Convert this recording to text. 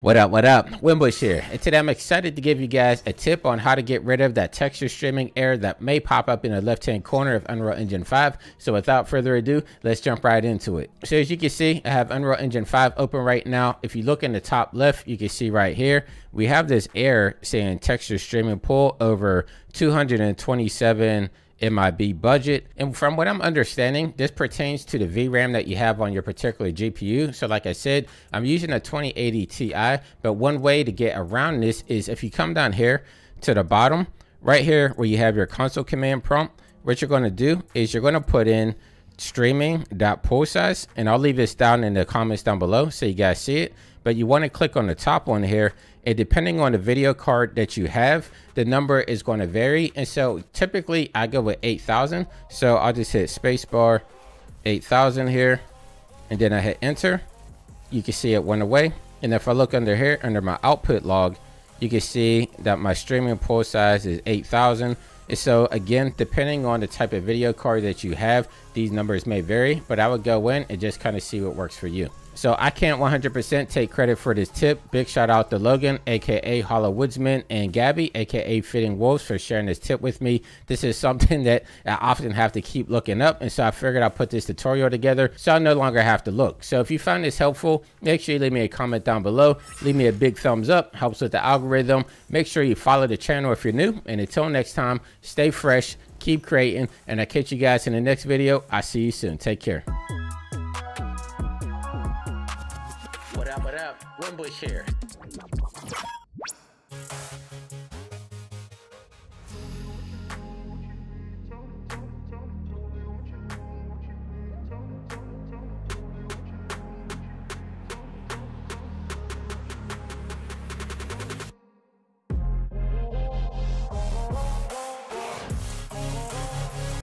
What up, Winbush here, and today I'm excited to give you guys a tip on how to get rid of that texture streaming error that may pop up in the left-hand corner of Unreal Engine 5. So without further ado, let's jump right into it. So as you can see, I have Unreal Engine 5 open right now. If you look in the top left, you can see right here, we have this error saying Texture Streaming Pool over 227 MIB budget, and from what I'm understanding, this pertains to the VRAM that you have on your particular GPU. So like I said, I'm using a 2080 Ti, but one way to get around this is if you come down here to the bottom right here where you have your console command prompt, what you're going to do is you're going to put in streaming.pool size, and I'll leave this down in the comments down below so you guys see it. But you want to click on the top one here, and depending on the video card that you have, the number is going to vary. And so typically I go with 8,000. So I'll just hit spacebar 8,000 here, and then I hit enter. You can see it went away. And if I look under here, under my output log, you can see that my streaming pool size is 8,000. And so again, depending on the type of video card that you have, these numbers may vary, but I would go in and just kind of see what works for you. So I can't 100% take credit for this tip. Big shout out to Logan, AKA Hollow Woodsman, and Gabby, AKA Fitting Wolves, for sharing this tip with me. This is something that I often have to keep looking up, and so I figured I'll put this tutorial together so I no longer have to look. So if you found this helpful, make sure you leave me a comment down below. Leave me a big thumbs up, helps with the algorithm. Make sure you follow the channel if you're new, and until next time, stay fresh, keep creating, and I'll catch you guys in the next video. I'll see you soon. Take care. What up, Winbush here.